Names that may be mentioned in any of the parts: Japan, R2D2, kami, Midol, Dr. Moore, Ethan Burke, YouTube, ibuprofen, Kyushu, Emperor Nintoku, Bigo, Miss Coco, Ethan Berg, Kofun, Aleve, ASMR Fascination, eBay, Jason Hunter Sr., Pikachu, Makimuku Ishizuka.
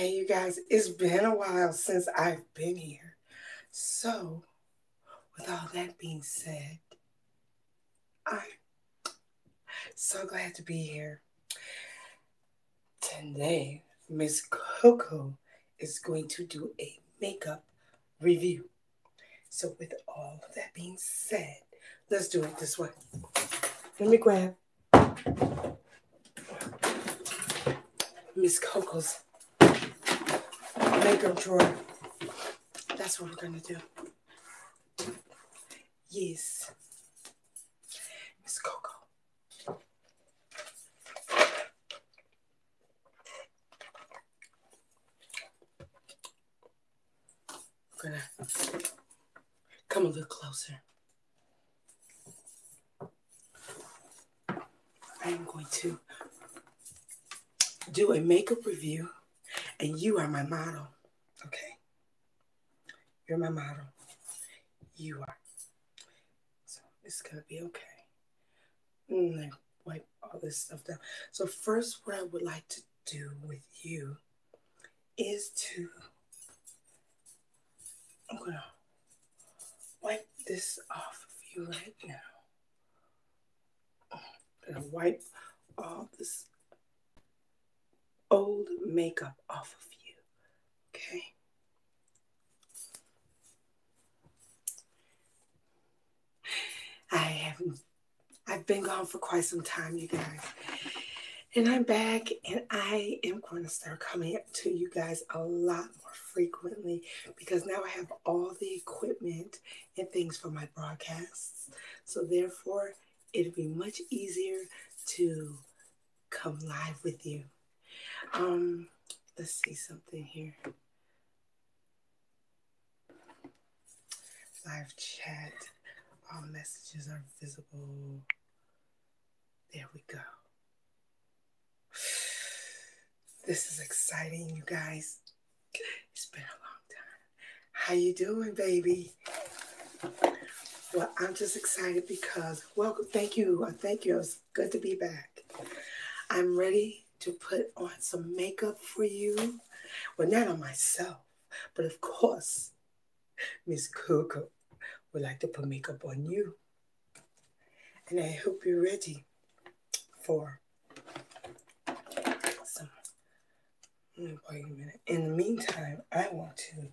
Hey, you guys, it's been a while since I've been here. So, with all that being said, I'm so glad to be here. Today, Miss Coco is going to do a makeup review. So, with all of that being said, let's do it this way. Let me grab Miss Coco's makeup drawer. That's what we're gonna do. Yes, Miss Coco. We're gonna come a little closer. I'm going to do a makeup review, and you are my model. Okay, you're my model. You are. So it's gonna be okay. I wipe all this stuff down. So first, what I would like to do with you is to, I'm gonna wipe this off of you right now. I'm gonna wipe all this old makeup off of you. Okay. I've been gone for quite some time, you guys. And I'm back, and I am going to start coming to you guys a lot more frequently because now I have all the equipment and things for my broadcasts. So therefore, it'll be much easier to come live with you. Let's see something here. Live chat. All messages are visible. There we go. This is exciting, you guys. It's been a long time. How you doing, baby? Well, I'm just excited because, welcome. Thank you. Thank you. It's good to be back. I'm ready to put on some makeup for you. Well, not on myself, but of course, Miss Coco would like to put makeup on you. And I hope you're ready for some. Wait a minute. In the meantime, I want to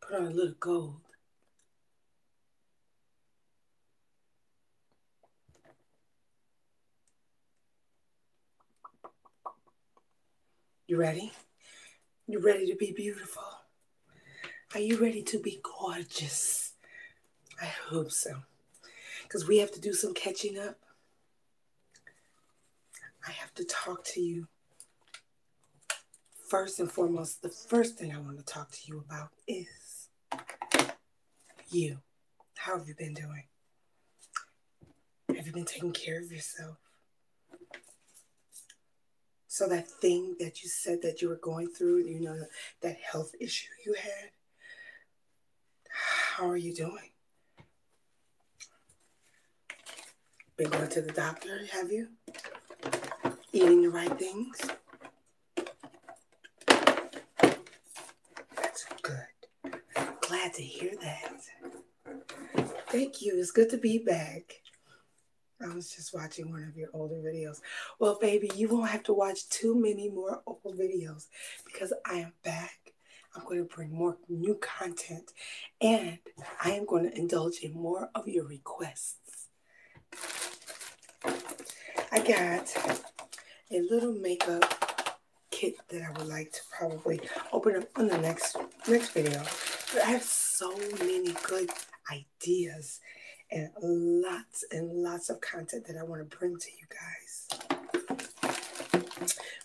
put on a little gold. You ready? You ready to be beautiful? Are you ready to be gorgeous? I hope so. Because we have to do some catching up. I have to talk to you. First and foremost, the first thing I want to talk to you about is you. How have you been doing? Have you been taking care of yourself? So that thing that you said that you were going through, you know, that health issue you had, how are you doing? Been going to the doctor, have you? Eating the right things? That's good. Glad to hear that. Thank you. It's good to be back. I was just watching one of your older videos. Well, baby, you won't have to watch too many more old videos because I am back. I'm going to bring more new content, and I am going to indulge in more of your requests. I got a little makeup kit that I would like to probably open up on the next video. But I have so many good ideas and lots of content that I want to bring to you guys.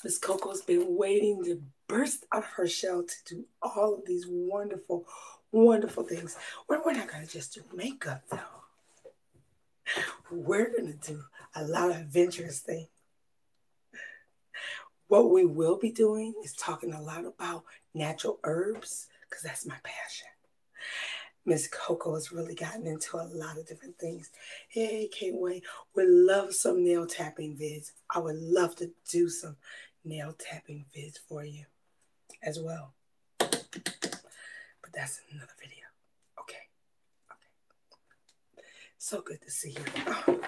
Miss Coco's been waiting to burst out of her shell to do all of these wonderful, wonderful things. We're not going to just do makeup, though. We're going to do a lot of adventurous things. What we will be doing is talking a lot about natural herbs, because that's my passion. Miss Coco has really gotten into a lot of different things. Hey, can't wait. Would love some nail tapping vids. I would love to do some nail tapping vids for you as well. But that's another video. Okay. Okay. So good to see you. Oh.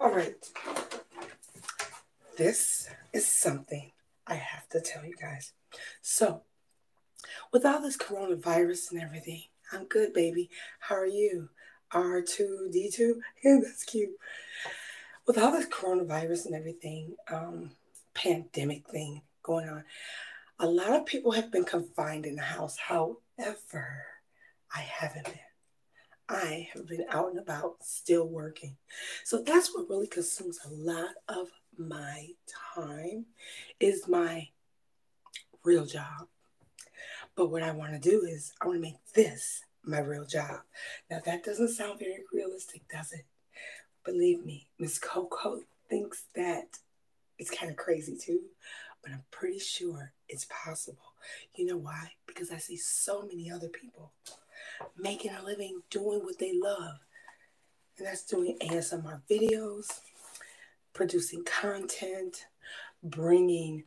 All right. This is something I have to tell you guys. So, with all this coronavirus and everything, I'm good, baby. How are you? R2D2? That's cute. With all this coronavirus and everything, pandemic thing going on, a lot of people have been confined in the house. However, I haven't been. I have been out and about still working. So that's what really consumes a lot of my time is my real job. But what I want to do is I want to make this my real job. Now, that doesn't sound very realistic, does it? Believe me, Miss Coco thinks that it's kind of crazy too, but I'm pretty sure it's possible. You know why? Because I see so many other people making a living doing what they love. And that's doing ASMR videos, producing content, bringing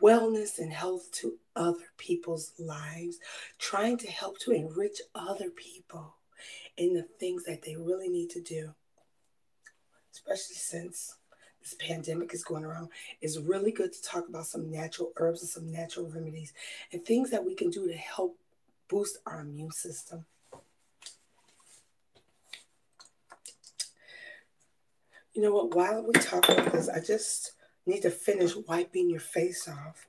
wellness and health to other people's lives, trying to help to enrich other people in the things that they really need to do, especially since this pandemic is going around. It's really good to talk about some natural herbs and some natural remedies and things that we can do to help boost our immune system. You know what, while we talk about this, I just need to finish wiping your face off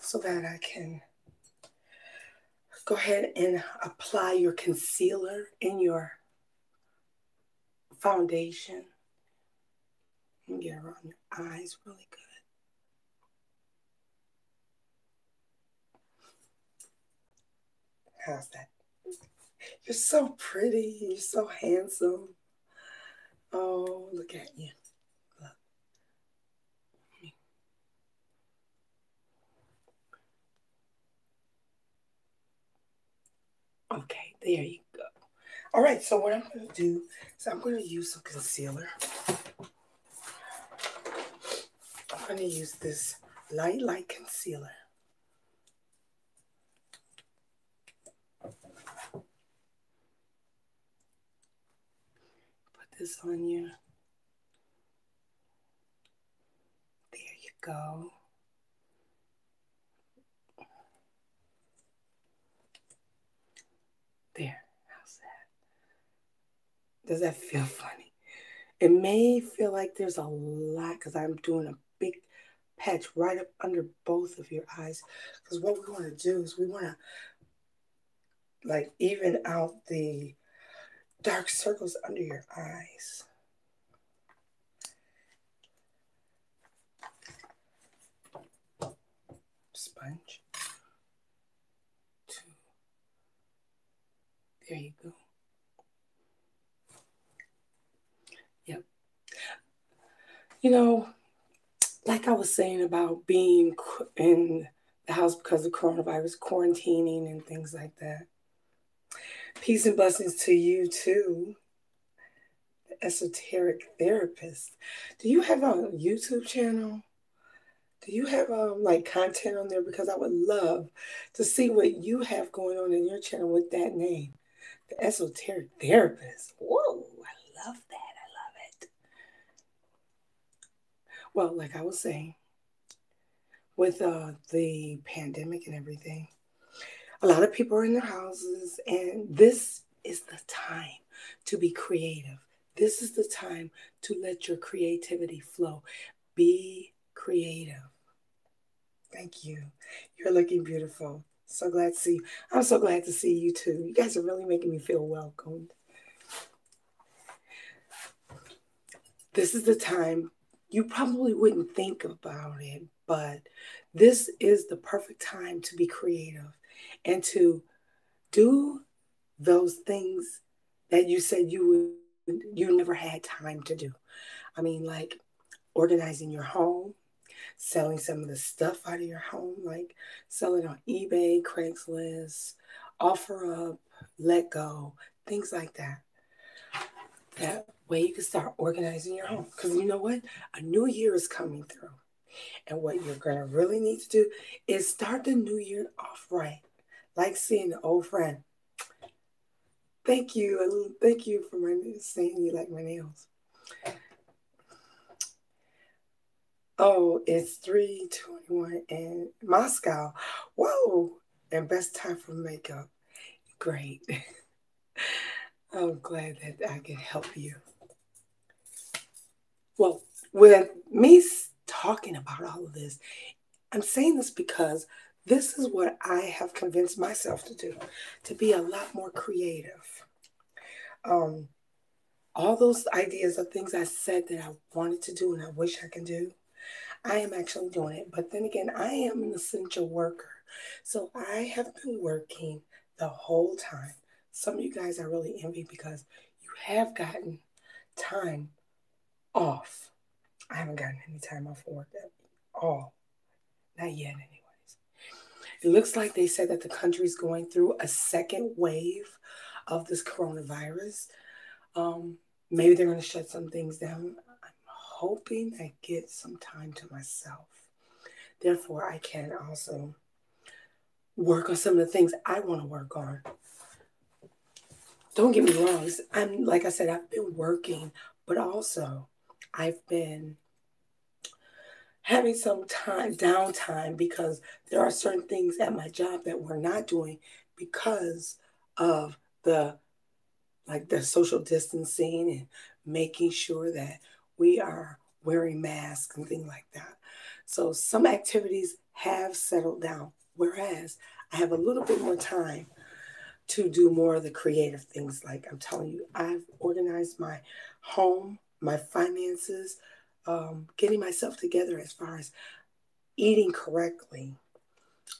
so that I can go ahead and apply your concealer and your foundation. Let me get around your eyes really good. How's that? You're so pretty. You're so handsome. Oh, look at you. Okay, there you go. All right, so what I'm going to do is I'm going to use some concealer. I'm going to use this light concealer. Put this on you. There you go. There, how's that? Does that feel funny? It may feel like there's a lot because I'm doing a big patch right up under both of your eyes. Because what we want to do is we want to like even out the dark circles under your eyes. Sponge. There you go. Yep. You know, like I was saying about being in the house because of coronavirus, quarantining and things like that. Peace and blessings to you too, the esoteric therapist. Do you have a YouTube channel? Do you have like content on there? Because I would love to see what you have going on in your channel with that name. The esoteric therapist. Whoa, I love that. I love it. Well, like I was saying, with the pandemic and everything, a lot of people are in their houses, and this is the time to be creative. This is the time to let your creativity flow. Be creative. Thank you. You're looking beautiful. So glad to see you. I'm so glad to see you too. You guys are really making me feel welcomed. This is the time you probably wouldn't think about it, but this is the perfect time to be creative and to do those things that you said you never had time to do. I mean, like organizing your home, selling some of the stuff out of your home, like selling on eBay, Craigslist, offer up, let go, things like that. That way you can start organizing your home. Because you know what? A new year is coming through. And what you're going to really need to do is start the new year off right. Like seeing an old friend. Thank you. Thank you for saying you like my nails. Oh, it's 3:21 in Moscow. Whoa. And best time for makeup. Great. I'm glad that I can help you. Well, with me talking about all of this, I'm saying this because this is what I have convinced myself to do, to be a lot more creative. All those ideas of things I said that I wanted to do and I wish I could do, I am actually doing it. But then again, I am an essential worker. So I have been working the whole time. Some of you guys I really envy because you have gotten time off. I haven't gotten any time off work at all. Not yet, anyways. It looks like they said that the country is going through a second wave of this coronavirus. Maybe they're going to shut some things down. I'm hoping I get some time to myself. Therefore, I can also work on some of the things I want to work on. Don't get me wrong. I'm, like I said, I've been working, but also I've been having some time downtime because there are certain things at my job that we're not doing because of the social distancing and making sure that we are wearing masks and things like that. So some activities have settled down, whereas I have a little bit more time to do more of the creative things. Like I'm telling you, I've organized my home, my finances, getting myself together as far as eating correctly.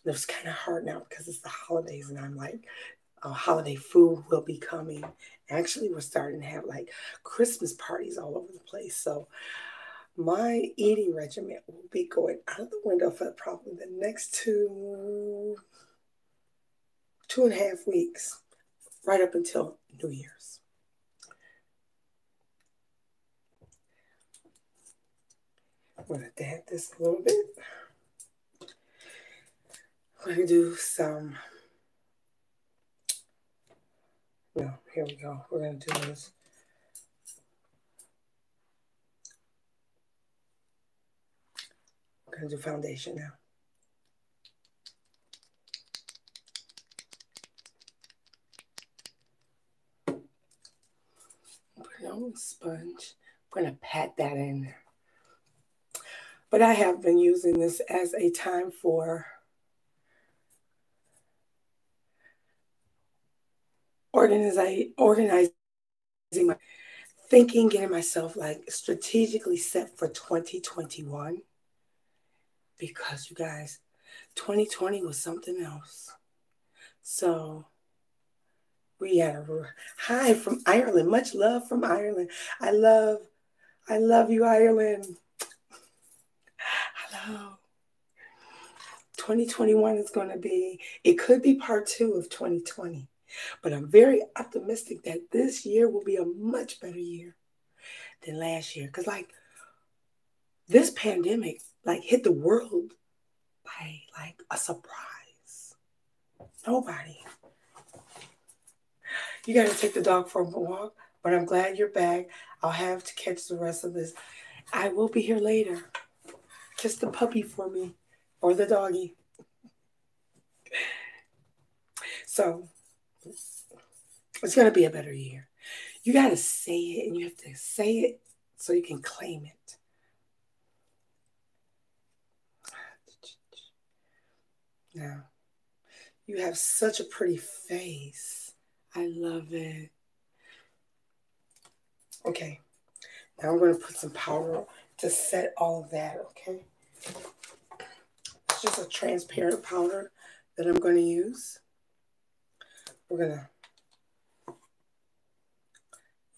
It was kind of hard now because it's the holidays and I'm like, holiday food will be coming. Actually, we're starting to have like Christmas parties all over the place. So my eating regimen will be going out of the window for probably the next two and a half weeks, right up until New Year's. I'm going to dab this a little bit. I'm going to do some, no, here we go. We're going to do this. We're going to do foundation now. On the sponge. I'm going to pat that in there. But I have been using this as a time for organizing my thinking, getting myself like strategically set for 2021. Because you guys, 2020 was something else. So we had a hi from Ireland. Much love from Ireland. I love you, Ireland. Hello. 2021 is going to be, it could be part two of 2020. But I'm very optimistic that this year will be a much better year than last year. Because like this pandemic like hit the world by like a surprise. Nobody. You got to take the dog for a walk, but I'm glad you're back. I'll have to catch the rest of this. I will be here later. Kiss the puppy for me or the doggy. So it's going to be a better year. You got to say it, and you have to say it so you can claim it. Now, you have such a pretty face. I love it. Okay. Now I'm going to put some powder to set all of that, okay? It's just a transparent powder that I'm going to use. We're going to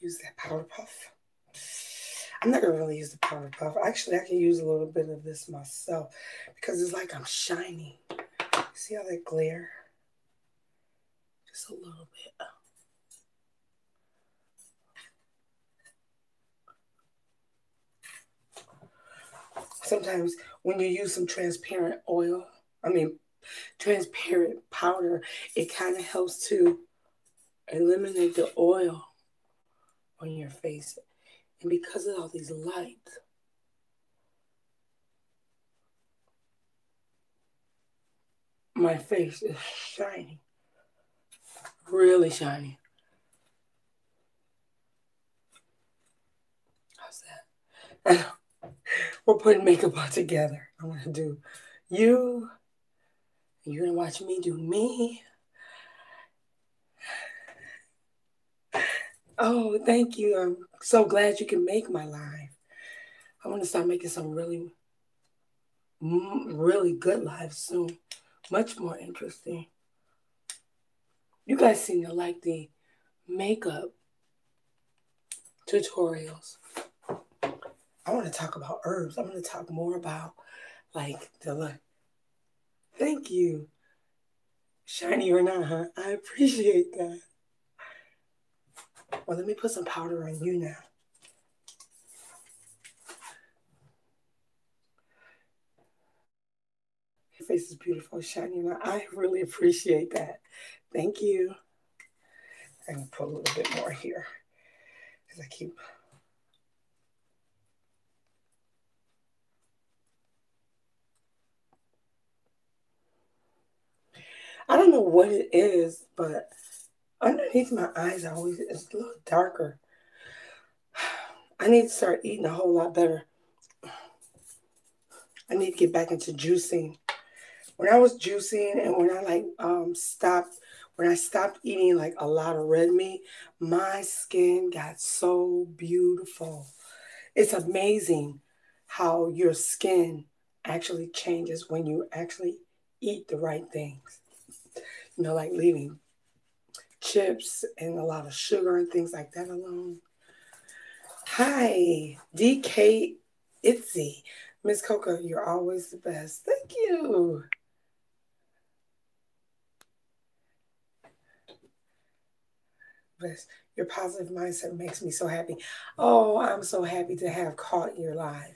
use that powder puff. I'm not going to really use the powder puff. Actually, I can use a little bit of this myself because it's like I'm shiny. See all that glare? just a little bit. Sometimes when you use some transparent powder, it kind of helps to eliminate the oil on your face. And because of all these lights, my face is shiny, really shiny. How's that? We're putting makeup on together. I'm going to do you. You're going to watch me do me. Oh, thank you. I'm so glad you can make my live. I want to start making some really good lives soon. Much more interesting. You guys seem to like the makeup tutorials. I want to talk about herbs. I'm going to talk more about like the look. Thank you. Shiny or not, huh? I appreciate that. Well, let me put some powder on you now. Your face is beautiful, shiny or not. I really appreciate that. Thank you. I'm going to put a little bit more here because I keep... I don't know what it is, but underneath my eyes, it's a little darker. I need to start eating a whole lot better. I need to get back into juicing. When I was juicing and when I stopped eating like a lot of red meat, my skin got so beautiful. It's amazing how your skin actually changes when you actually eat the right things. You know, like leaving chips and a lot of sugar and things like that alone. Hi, DK Itzy. Miss Coco, you're always the best. Thank you. Your positive mindset makes me so happy. Oh, I'm so happy to have caught your live.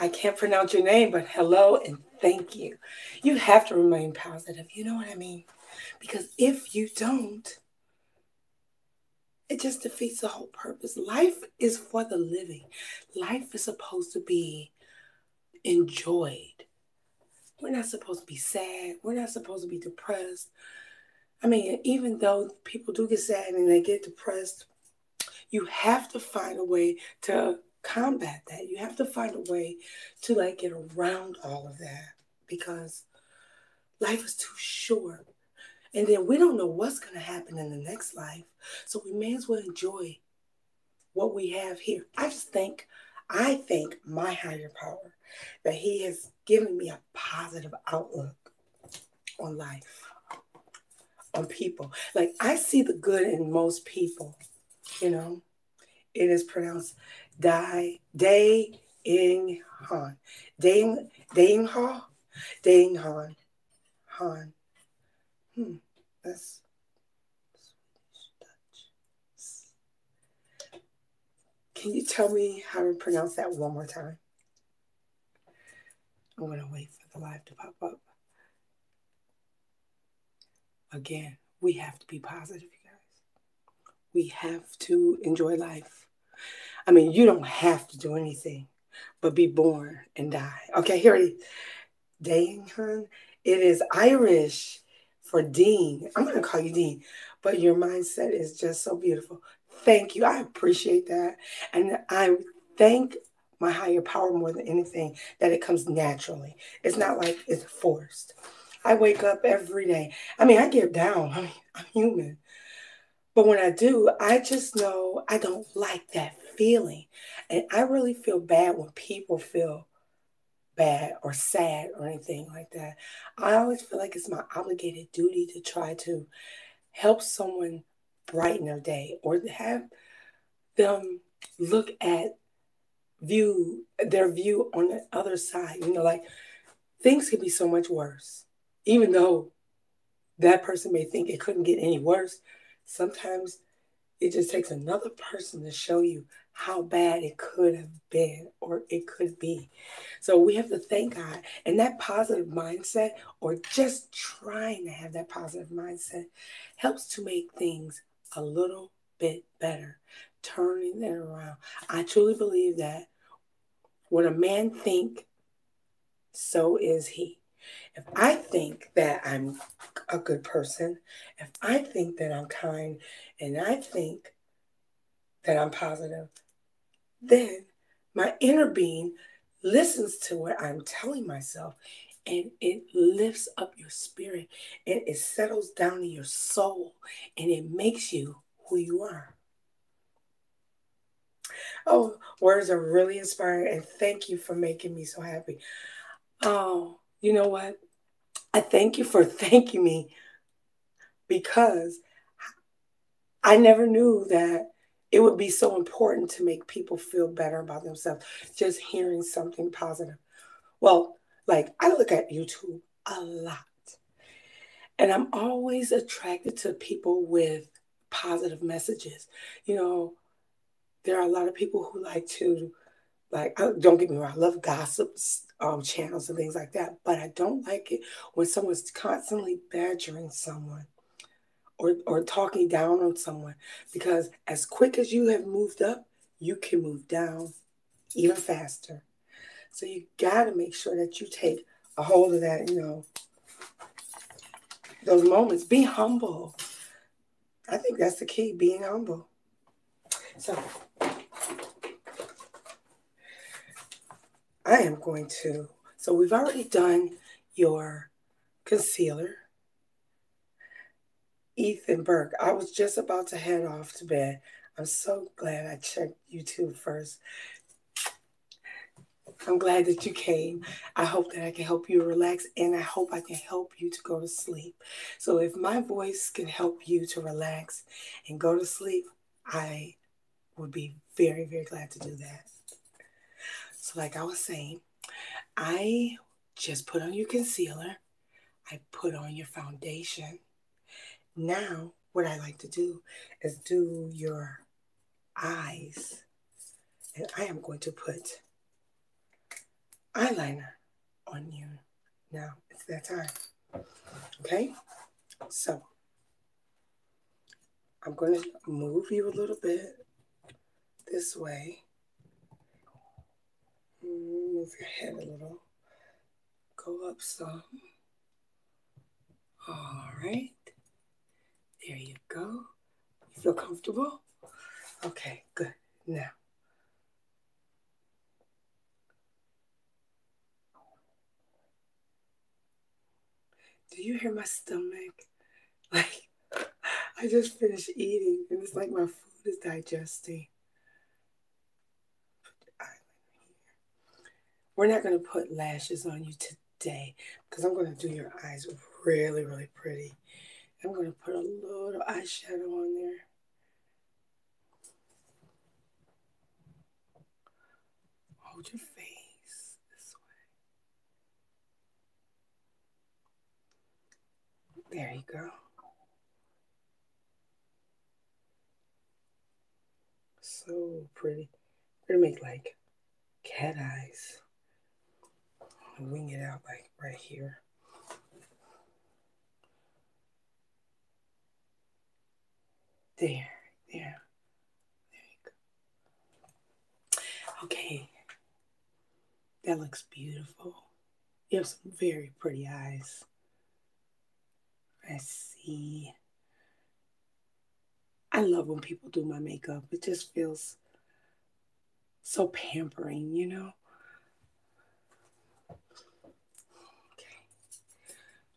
I can't pronounce your name, but hello and thank you. You have to remain positive. You know what I mean? Because if you don't, it just defeats the whole purpose. Life is for the living. Life is supposed to be enjoyed. We're not supposed to be sad. We're not supposed to be depressed. I mean, even though people do get sad and they get depressed, you have to find a way to combat that. You have to find a way to like get around all of that because life is too short. And then we don't know what's going to happen in the next life. So we may as well enjoy what we have here. I thank my higher power that he has given me a positive outlook on life, on people. Like I see the good in most people, you know. It is pronounced Dae-ing-han. Dae-ing-han? Dae-ing-han. Han. That's Swedish Dutch. Can you tell me how to pronounce that one more time? I'm going to wait for the live to pop up. Again, we have to be positive, you guys. We have to enjoy life. I mean, you don't have to do anything but be born and die. Okay, here it is. Dae-ing-han. It is Irish for Dean. I'm going to call you Dean, but your mindset is just so beautiful. Thank you. I appreciate that. And I thank my higher power more than anything that it comes naturally. It's not like it's forced. I wake up every day. I mean, I get down. I mean, I'm human. But when I do, I just know I don't like that feeling. And I really feel bad when people feel bad or sad or anything like that. I always feel like it's my obligated duty to try to help someone brighten their day or have them look at their view on the other side. You know, like things could be so much worse, even though that person may think it couldn't get any worse. Sometimes it just takes another person to show you how bad it could have been or it could be. So we have to thank God. And that positive mindset, or just trying to have that positive mindset, helps to make things a little bit better, turning it around. I truly believe that what a man think, so is he. If I think that I'm a good person, if I think that I'm kind, and I think that I'm positive, then my inner being listens to what I'm telling myself, and it lifts up your spirit, and it settles down in your soul, and it makes you who you are. Oh, words are really inspiring, and thank you for making me so happy. Oh, you know what? I thank you for thanking me, because I never knew that it would be so important to make people feel better about themselves, just hearing something positive. Well, like, I look at YouTube a lot, and I'm always attracted to people with positive messages. You know, there are a lot of people who like to, don't get me wrong, I love gossips. Channels and things like that, but I don't like it when someone's constantly badgering someone or talking down on someone, because as quick as you have moved up, you can move down even faster. So you got to make sure that you take a hold of that, you know, those moments. Be humble. I think that's the key, being humble. So I am going to, so we've already done your concealer. Ethan Burke, I was just about to head off to bed. I'm so glad I checked YouTube first. I'm glad that you came. I hope that I can help you relax, and I hope I can help you to go to sleep. So if my voice can help you to relax and go to sleep, I would be very, very glad to do that. So like I was saying, I just put on your concealer. I put on your foundation. Now, what I like to do is do your eyes. And I am going to put eyeliner on you. Now, it's that time. Okay? So, I'm going to move you a little bit this way. Move your head a little. Go up some. All right. There you go. You feel comfortable? Okay, good. Now, do you hear my stomach? Like, I just finished eating, and it's like my food is digesting. We're not going to put lashes on you today, because I'm going to do your eyes really, really pretty. I'm going to put a little eyeshadow on there. Hold your face this way. There you go. So pretty. We're going to make like cat eyes. Wing it out like right here. There you go. Okay, that looks beautiful. You have some very pretty eyes. I see. I love when people do my makeup. It just feels so pampering, you know?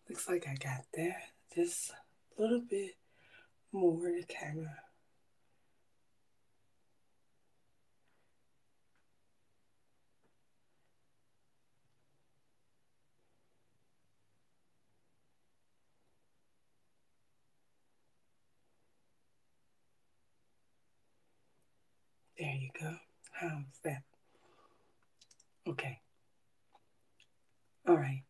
Looks like I got that. Just a little bit more to kind of there you go. How's that? Okay. All right.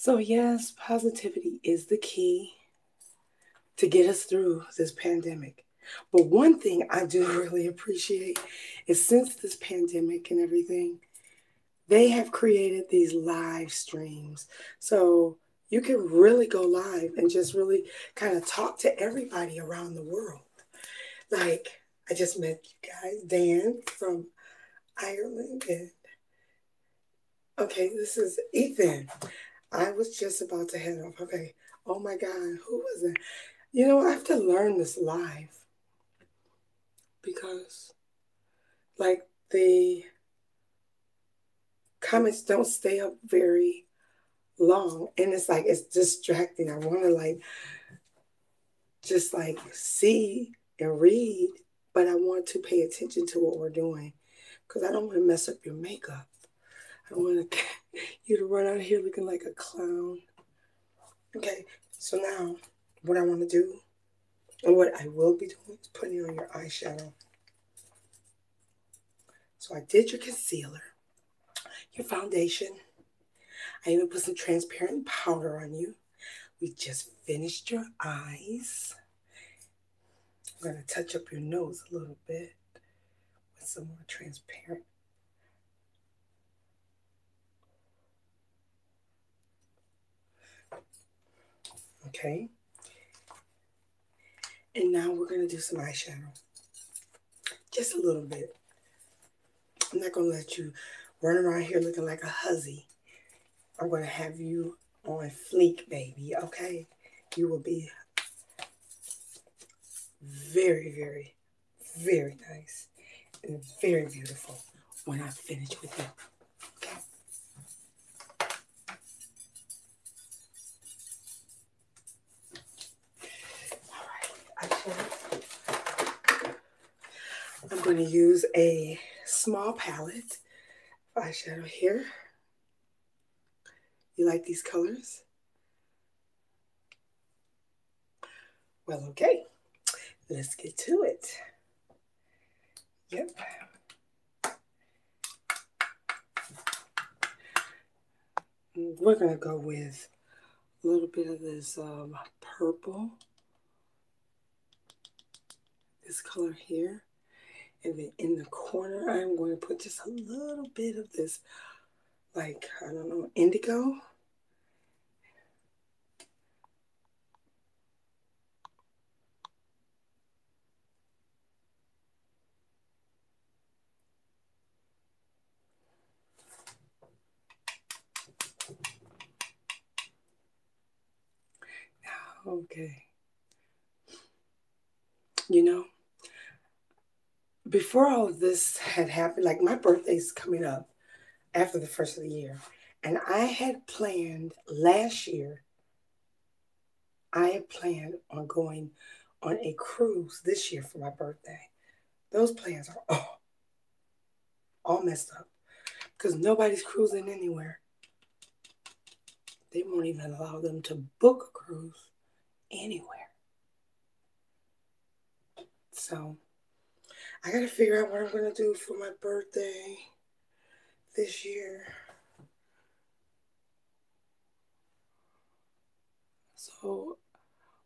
So yes, positivity is the key to get us through this pandemic. But one thing I do really appreciate is since this pandemic and everything, they have created these live streams. So you can really go live and just really kind of talk to everybody around the world. Like, I just met you guys, Dan from Ireland. And okay, this is Ethan. I was just about to head off. Okay. Oh my God, who was it? You know, I have to learn this live because, like, the comments don't stay up very long. And it's like, it's distracting. I want to, like, just, like, see and read, but I want to pay attention to what we're doing because I don't want to mess up your makeup. I don't want you to run out of here looking like a clown. Okay, so now what I want to do and what I will be doing is putting on your eyeshadow. So I did your concealer, your foundation. I even put some transparent powder on you. We just finished your eyes. I'm going to touch up your nose a little bit with some more transparent. Okay. And now we're going to do some eyeshadow. Just a little bit. I'm not going to let you run around here looking like a hussy. I'm going to have you on fleek, baby. Okay? You will be very, very, very nice and very beautiful when I finish with you. Okay? I'm going to use a small palette of eyeshadow here. You like these colors? Well, okay. Let's get to it. Yep. We're going to go with a little bit of this purple. This color here. And then in the corner, I'm going to put just a little bit of this, like, I don't know, indigo. Okay. You know, before all of this had happened, like my birthday's coming up after the first of the year. And I had planned last year, I had planned on going on a cruise this year for my birthday. Those plans are all messed up because nobody's cruising anywhere. They won't even allow them to book a cruise anywhere. So I gotta figure out what I'm gonna do for my birthday this year. So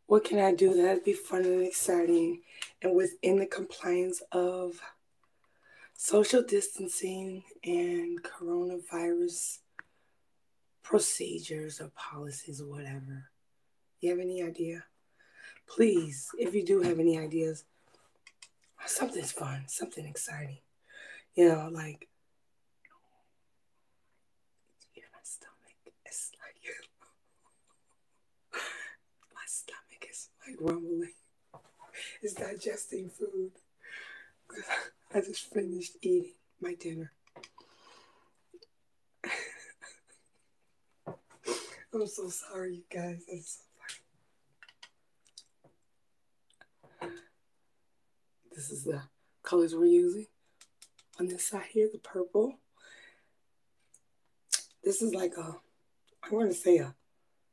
what can I do that'd be fun and exciting and within the compliance of social distancing and coronavirus procedures or policies or whatever? You have any idea? Please, if you do have any ideas, something's fun, something exciting. You know, like, yeah, my stomach is like, my stomach is like rumbling. It's digesting food. I just finished eating my dinner. I'm so sorry, you guys. I'm so sorry. This is the colors we're using. On this side here, the purple. This is like a, I'm going to say a,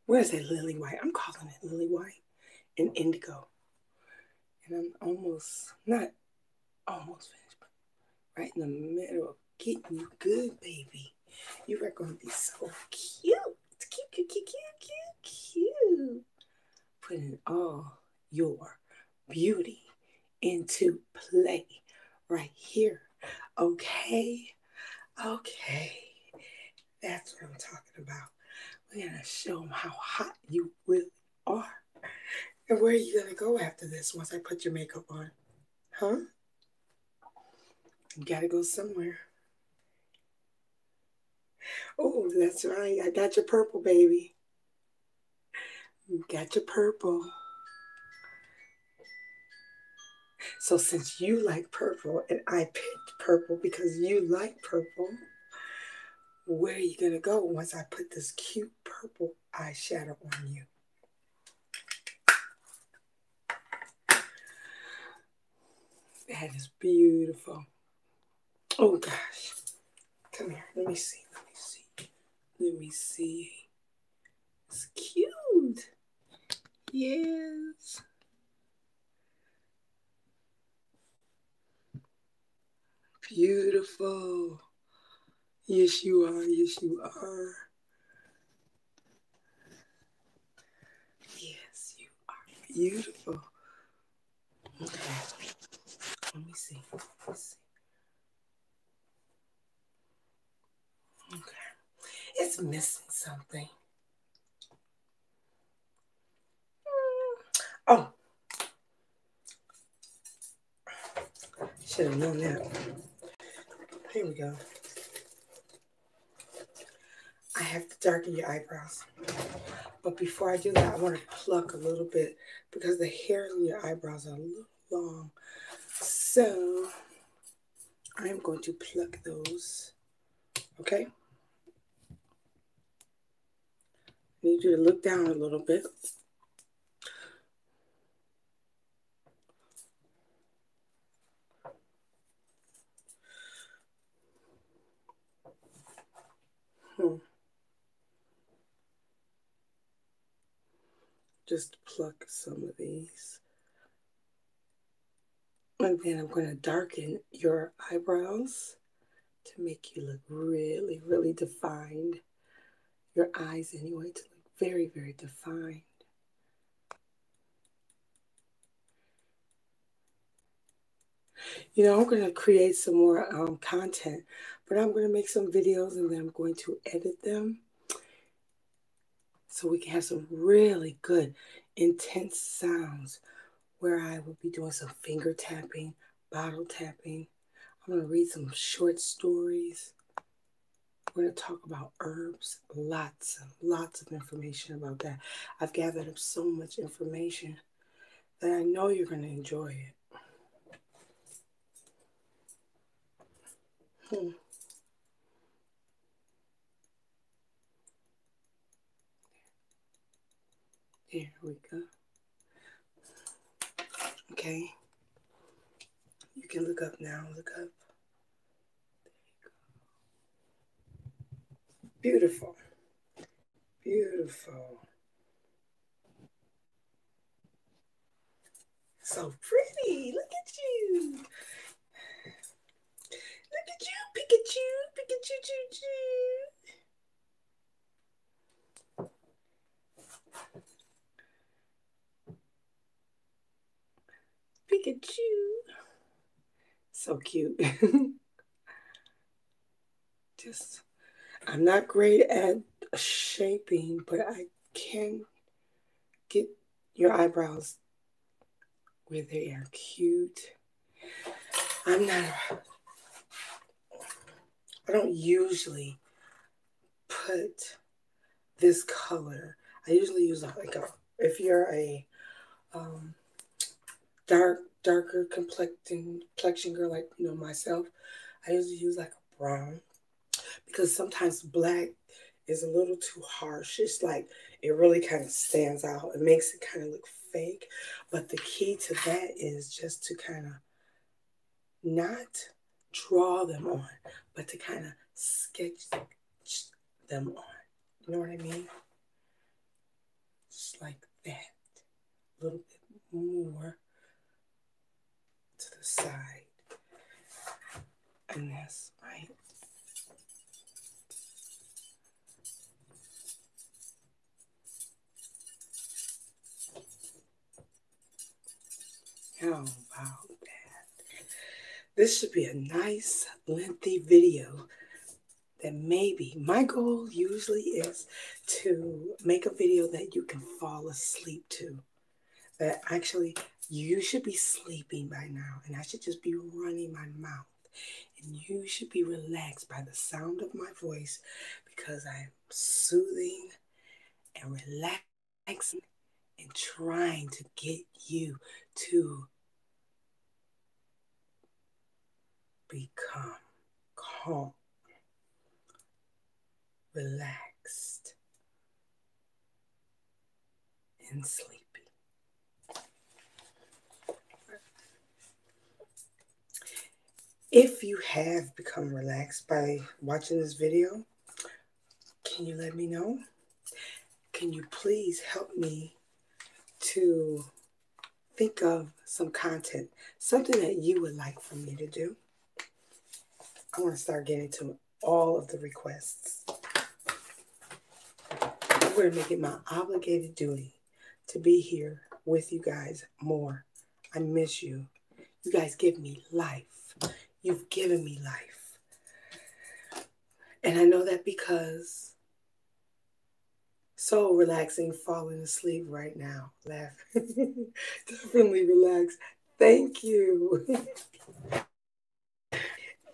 we're going to say lily white. I'm calling it lily white and indigo. And I'm almost, not almost finished, but right in the middle of getting you good, baby. You are going to be so cute. Cute, cute, cute, putting all your beauty into play right here. Okay? Okay. That's what I'm talking about. We're going to show them how hot you really are. And where are you going to go after this once I put your makeup on? Huh? You got to go somewhere. Oh, that's right. I got your purple, baby. You got your purple. So since you like purple and I picked purple because you like purple, where are you going to go once I put this cute purple eyeshadow on you? That is beautiful. Oh, gosh. Come here. Let me see. Let me see. Let me see. It's cute. Yes. Beautiful. Yes, you are. Yes, you are. Yes, you are beautiful. Okay. Let me see. Let's see. Okay. It's missing something. Oh. Should have known that. Here we go. I have to darken your eyebrows. But before I do that, I want to pluck a little bit because the hairs on your eyebrows are a little long. So I'm going to pluck those. Okay? I need you to look down a little bit. Just pluck some of these. And then I'm going to darken your eyebrows to make you look really, really defined. Your eyes, anyway, to look very, very defined. You know, I'm going to create some more content, but I'm going to make some videos and then I'm going to edit them so we can have some really good, intense sounds where I will be doing some finger tapping, bottle tapping. I'm going to read some short stories. We're going to talk about herbs, lots of information about that. I've gathered up so much information that I know you're going to enjoy it. There we go. Okay. You can look up now. Look up. There you go. Beautiful. Beautiful. So pretty. Look at you. Look at you, Pikachu, Pikachu, choo choo. Pikachu. So cute. Just, I'm not great at shaping, but I can get your eyebrows where they are cute. I'm not... I don't usually put this color. I usually use like a, if you're a darker complexion girl like, you know, myself, I usually use like a brown because sometimes black is a little too harsh. It's like, it really kind of stands out. It makes it kind of look fake. But the key to that is just to kind of not draw them on, but to kind of sketch them on. You know what I mean? Just like that. A little bit more to the side. And that's right. How about that? This should be a nice, lengthy video that maybe, my goal usually is to make a video that you can fall asleep to. That actually, you should be sleeping by now, and I should just be running my mouth. And you should be relaxed by the sound of my voice, because I'm soothing and relaxing and trying to get you to become calm, relaxed, and sleepy. If you have become relaxed by watching this video, can you let me know? Can you please help me to think of some content, something that you would like for me to do? I want to start getting to all of the requests. I'm going to make it my obligated duty to be here with you guys more. I miss you. You guys give me life. You've given me life. And I know that because so relaxing, falling asleep right now, laughing, definitely relaxed. Thank you.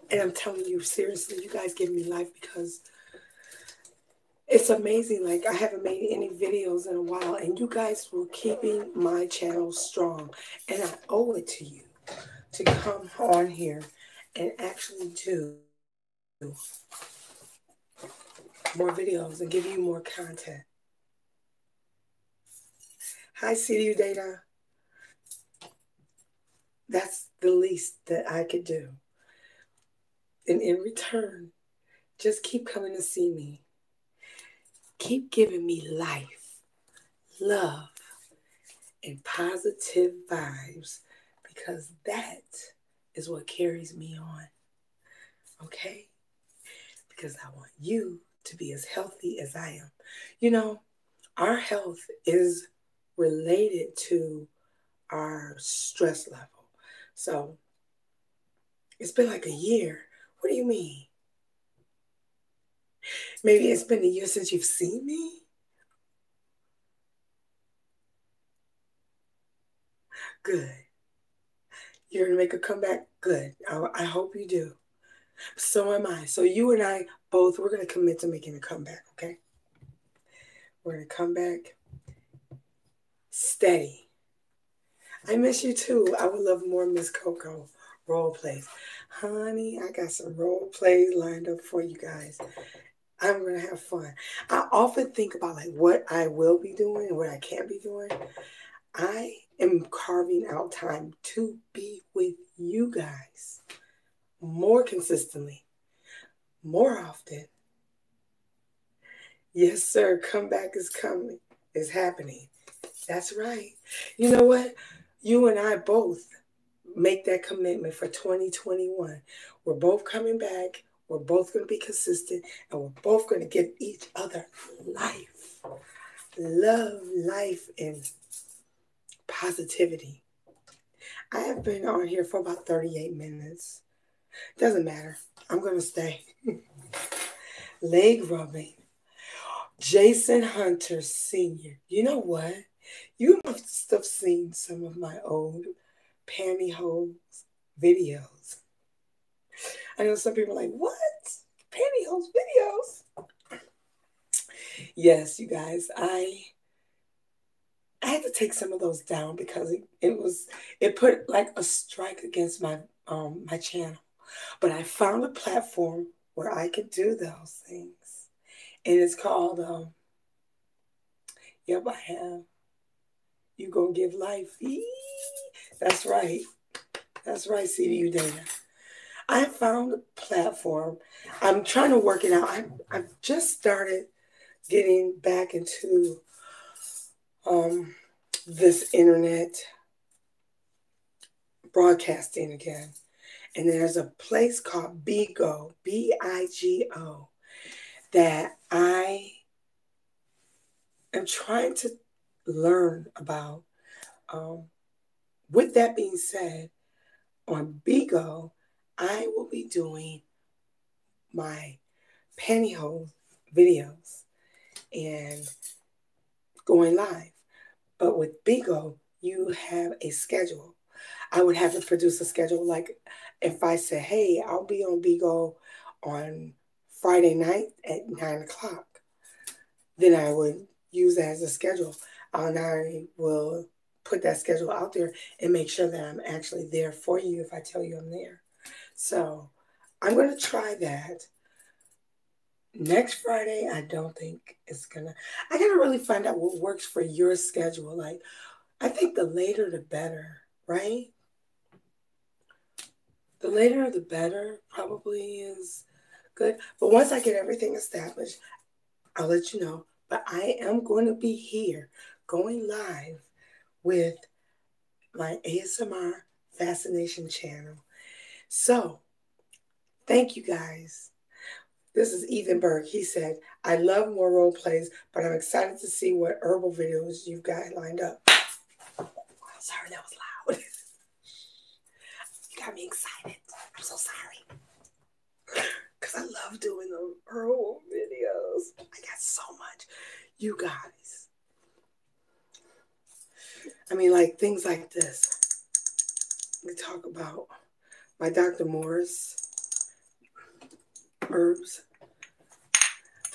And I'm telling you, seriously, you guys give me life because it's amazing. Like, I haven't made any videos in a while, and you guys were keeping my channel strong. And I owe it to you to come on here and actually do more videos and give you more content. Hi, CDU Data. That's the least that I could do. And in return, just keep coming to see me. Keep giving me life, love, and positive vibes, because that is what carries me on, okay? Because I want you to be as healthy as I am. You know, our health is related to our stress level. So it's been like a year. What do you mean? Maybe it's been a year since you've seen me? Good. You're going to make a comeback? Good. I hope you do. So am I. So you and I both, we're going to commit to making a comeback, okay? We're going to come back steady. I miss you too. I would love more Miss Coco role plays. Honey, I got some role plays lined up for you guys. I'm going to have fun. I often think about like what I will be doing and what I can't be doing. I am carving out time to be with you guys more consistently, more often. Yes, sir. Comeback is coming. It's happening. That's right. You know what? You and I both make that commitment for 2021. We're both coming back. We're both going to be consistent, and we're both going to give each other life, love, life, and positivity. I have been on here for about 38 minutes. Doesn't matter. I'm going to stay. Leg rubbing. Jason Hunter Sr. You know what? You must have seen some of my old pantyhose videos. I know some people are like, what? Pantyhose videos? Yes, you guys. I had to take some of those down because it put like a strike against my my channel. But I found a platform where I could do those things, and it's called yep, I have. You gonna give life? Eee! That's right. That's right, CDU Dana. I found a platform. I'm trying to work it out. I've just started getting back into this internet broadcasting again. And there's a place called Bigo, B-I-G-O, that I am trying to learn about With that being said, on Bigo, I will be doing my pantyhose videos and going live. But with Bigo, you have a schedule. I would have to produce a schedule. Like if I said, hey, I'll be on Bigo on Friday night at 9 o'clock, then I would use that as a schedule. And I will put that schedule out there and make sure that I'm actually there for you if I tell you I'm there. So I'm going to try that. Next Friday, I don't think it's going to... I got to really find out what works for your schedule. Like, I think the later the better, right? The later the better probably is good. But once I get everything established, I'll let you know. But I am going to be here going live with my ASMR Fascination channel. So, thank you guys. This is Ethan Berg. He said, I love more role plays, but I'm excited to see what herbal videos you've got lined up. Sorry, that was loud. You got me excited. I'm so sorry. Because I love doing the herbal videos. I got so much. You guys. I mean, like things like this. We talk about my Dr. Moore's herbs.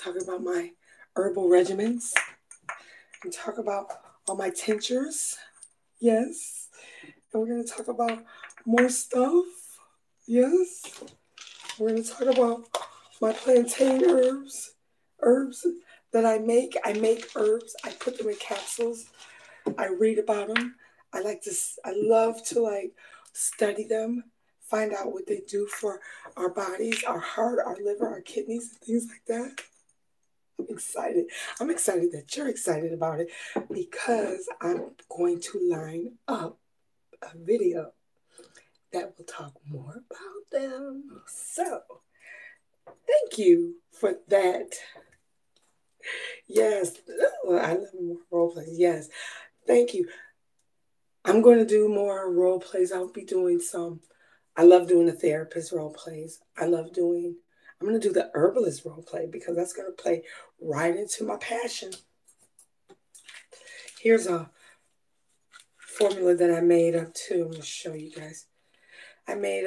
Talk about my herbal regimens. And talk about all my tinctures. Yes. And we're going to talk about more stuff. Yes. We're going to talk about my plantain herbs. Herbs that I make. I make herbs. I put them in capsules. I read about them. I love to like study them. Find out what they do for our bodies, our heart, our liver, our kidneys, and things like that. I'm excited. I'm excited that you're excited about it because I'm going to line up a video that will talk more about them. So, thank you for that. Yes. Oh, I love more role plays. Yes. Thank you. I'm going to do more role plays. I'll be doing some. I love doing the therapist role plays. I'm going to do the herbalist role play because that's going to play right into my passion. Here's a formula that I made up too. I'm going to show you guys. I made,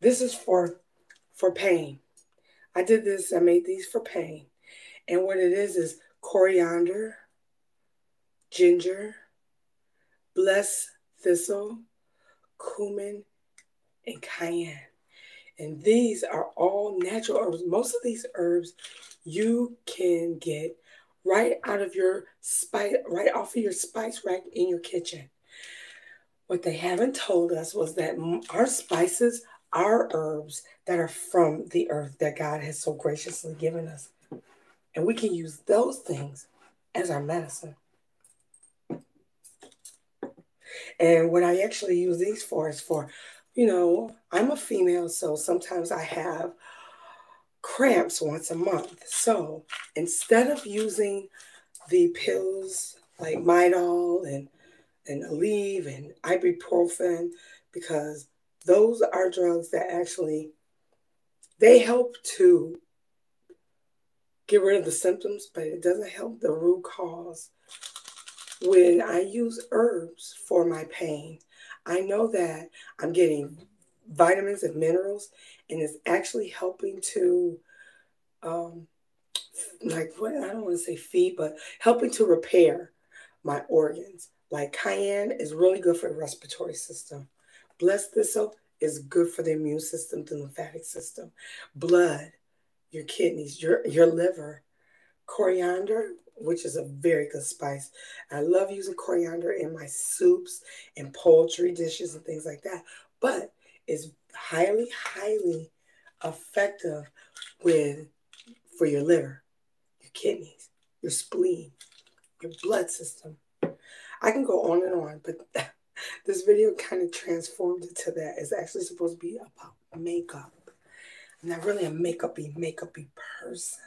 this is for pain. I did this. I made these for pain. And what it is coriander, ginger, blessed thistle, cumin, and cayenne. And these are all natural herbs. Most of these herbs you can get right off of your spice rack in your kitchen. What they haven't told us was that our spices are herbs that are from the earth that God has so graciously given us. And we can use those things as our medicine. And what I actually use these for is for, you know, I'm a female, so sometimes I have cramps once a month. So instead of using the pills like Midol and Aleve and ibuprofen, because those are drugs that actually, they help to get rid of the symptoms, but it doesn't help the root cause. When I use herbs for my pain, I know that I'm getting vitamins and minerals, and it's actually helping to, I don't want to say feed, but helping to repair my organs. Like cayenne is really good for the respiratory system. Blessed thistle is good for the immune system, the lymphatic system. Blood, your kidneys, your liver. Coriander, which is a very good spice. I love using coriander in my soups and poultry dishes and things like that. But it's highly, highly effective for your liver, your kidneys, your spleen, your blood system. I can go on and on, but this video kind of transformed into that. It's actually supposed to be about makeup. I'm not really a makeup-y person.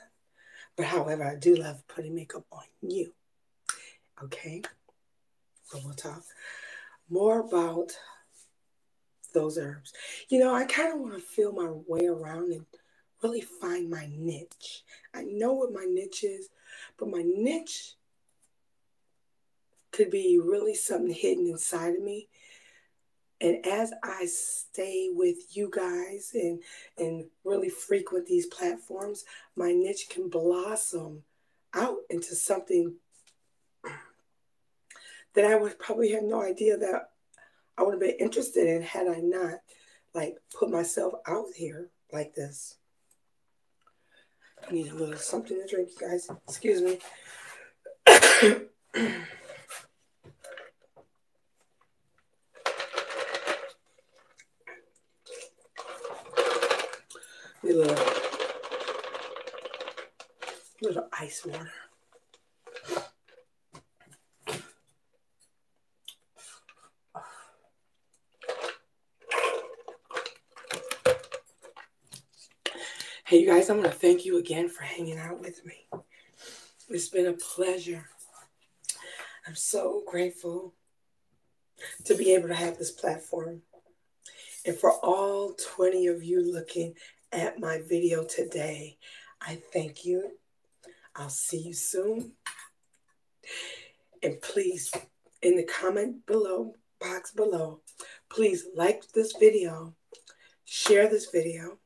But however, I do love putting makeup on you. Okay? So we'll talk. more about those herbs. You know, I kind of want to feel my way around and really find my niche. I know what my niche is, but my niche could be really something hidden inside of me. And as I stay with you guys and really frequent these platforms, my niche can blossom out into something that I would probably have no idea that I would have been interested in had I not, like, put myself out here like this. I need a little something to drink, you guys. Excuse me. Need a little ice water. Hey, you guys, I want to thank you again for hanging out with me. It's been a pleasure. I'm so grateful to be able to have this platform. And for all 20 of you looking at my video today, I thank you. I'll see you soon. And please, in the comment below, box below, please like this video, share this video,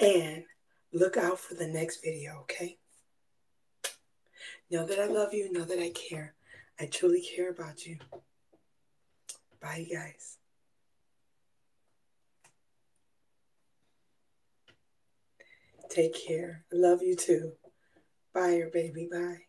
and look out for the next video, okay? Know that I love you. Know that I care. I truly care about you. Bye, you guys. Take care. I love you too. Bye, your baby. Bye.